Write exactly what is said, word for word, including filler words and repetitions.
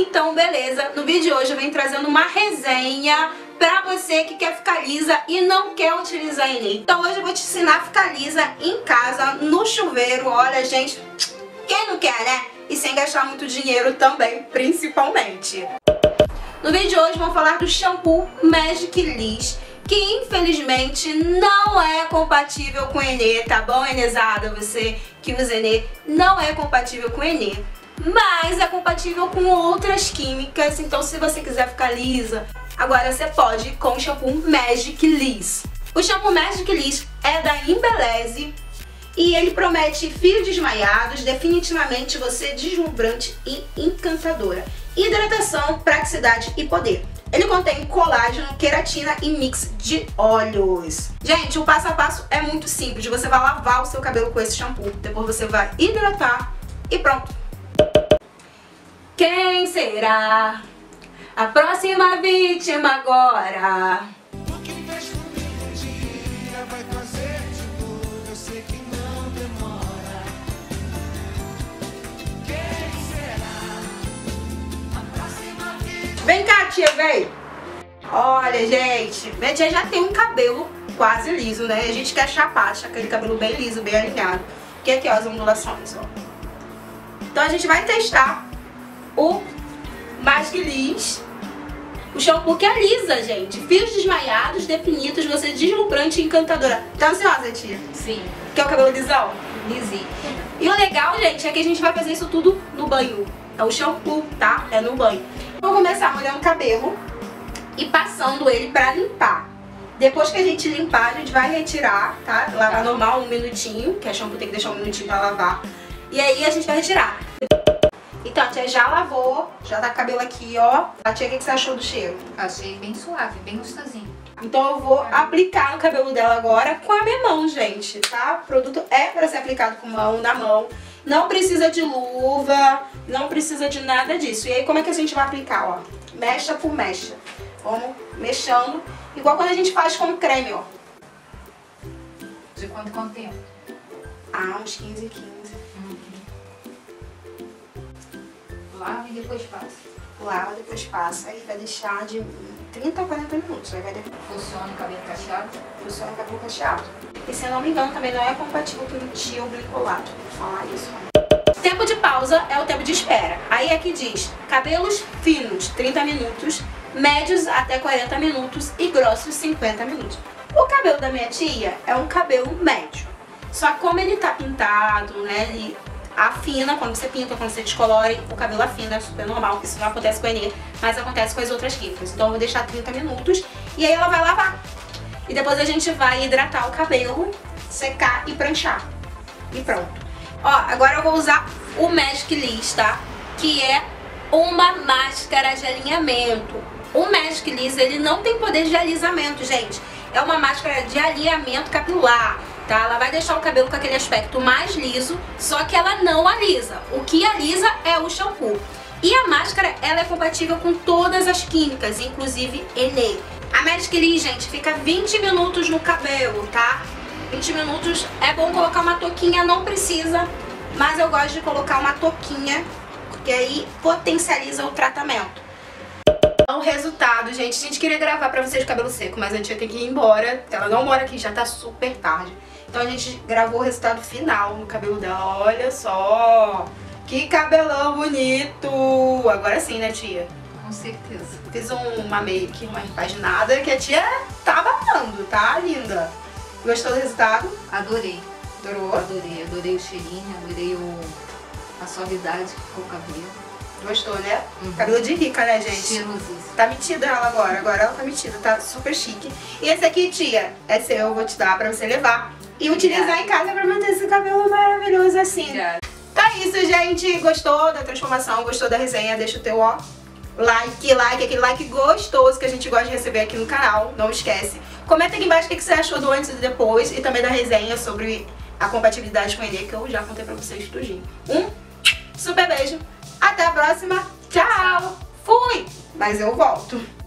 Então, beleza, no vídeo de hoje eu venho trazendo uma resenha pra você que quer ficar lisa e não quer utilizar enlil. Então hoje eu vou te ensinar a ficar lisa em casa, no chuveiro. Olha, gente, quem não quer, né? E sem gastar muito dinheiro também, principalmente. No vídeo de hoje vamos falar do shampoo Magic Liss, que infelizmente não é compatível com enê, tá bom, enezada? Você que usa enê, não é compatível com enê, mas é compatível com outras químicas. Então se você quiser ficar lisa, agora você pode com o shampoo Magic Liss. O shampoo Magic Liss é da Embelleze e ele promete fios desmaiados, definitivamente você deslumbrante e encantadora, hidratação, praticidade e poder. Ele contém colágeno, queratina e mix de óleos. Gente, o passo a passo é muito simples. Você vai lavar o seu cabelo com esse shampoo, depois você vai hidratar e pronto. Quem será a próxima vítima agora? O que fez comigo um dia vai fazer de tudo, eu sei que não demora. Quem será a próxima vítima? Vem cá, tia, vem! Olha, gente, minha tia já tem um cabelo quase liso, né? A gente quer chapar, achar aquele cabelo bem liso, bem alinhado. Que aqui, ó, as ondulações, ó. Então a gente vai testar o Magic Liss, o shampoo que alisa, gente. Fios desmaiados, definidos, você deslumbrante e encantadora. Tá ansiosa, tia? Sim. Quer o cabelo lisão? Lisinho. E o legal, gente, é que a gente vai fazer isso tudo no banho. É o shampoo, tá? É no banho. Vou começar molhando o cabelo e passando ele pra limpar. Depois que a gente limpar, a gente vai retirar, tá? Lavar normal, um minutinho, que a shampoo tem que deixar um minutinho pra lavar. E aí a gente vai retirar. Então, a tia já lavou, já tá com o cabelo aqui, ó. A tia, o que você achou do cheiro? Achei bem suave, bem gostosinho. Então eu vou aplicar no cabelo dela agora com a minha mão, gente, tá? O produto é pra ser aplicado com mão, na mão. Não precisa de luva, não precisa de nada disso. E aí, como é que a gente vai aplicar, ó? Mecha por mecha. Vamos mexendo, igual quando a gente faz com o creme, ó. De quanto, quanto tempo? Ah, uns quinze, quinze. Lava e depois passa. Lava, depois passa. Aí vai deixar de trinta a quarenta minutos. Aí vai de... Funciona o cabelo cacheado? Funciona o cabelo cacheado. E se eu não me engano, também não é compatível com o tioglicolado. Vou falar isso. Tempo de pausa é o tempo de espera. Aí aqui diz, cabelos finos, trinta minutos, médios até quarenta minutos e grossos, cinquenta minutos. O cabelo da minha tia é um cabelo médio. Só como ele tá pintado, né, ele... afina, quando você pinta, quando você descolore, o cabelo afina, é super normal, isso não acontece com o enê, mas acontece com as outras químicas. Então eu vou deixar trinta minutos e aí ela vai lavar. E depois a gente vai hidratar o cabelo, secar e pranchar. E pronto. Ó, agora eu vou usar o Magic Liss, tá? Que é uma máscara de alinhamento. O Magic Liss, ele não tem poder de alisamento, gente. É uma máscara de alinhamento capilar. Tá? Ela vai deixar o cabelo com aquele aspecto mais liso, só que ela não alisa. O que alisa é o shampoo. E a máscara, ela é compatível com todas as químicas, inclusive enê. A Magic Liss, gente, fica vinte minutos no cabelo, tá? vinte minutos. É bom colocar uma touquinha, não precisa, mas eu gosto de colocar uma touquinha, porque aí potencializa o tratamento. O resultado, gente, a gente queria gravar pra vocês de cabelo seco, mas a tia tem que ir embora, ela não mora aqui, já tá super tarde. Então a gente gravou o resultado final no cabelo dela, olha só, que cabelão bonito! Agora sim, né, tia? Com certeza. Fiz um, uma make, uma repaginada, que a tia tá babando, tá linda? Gostou do resultado? Adorei. Adorou? Adorei, adorei o cheirinho, adorei o... a suavidade que ficou o cabelo. Gostou, né? Uhum. Cabelo de rica, né, gente? Estilosíssimo. Tá metida ela agora, agora ela tá metida, tá super chique. E esse aqui, tia, é seu, eu vou te dar pra você levar e utilizar yeah. em casa pra manter esse cabelo maravilhoso assim. Yeah. Então é isso, gente. Gostou da transformação, gostou da resenha? Deixa o teu, ó, like, like, aquele like gostoso que a gente gosta de receber aqui no canal, não esquece. Comenta aqui embaixo o que você achou do antes e depois e também da resenha sobre a compatibilidade com enê, que eu já contei pra vocês tudinho. Um super beijo! Até a próxima. Tchau. Fui. Mas eu volto.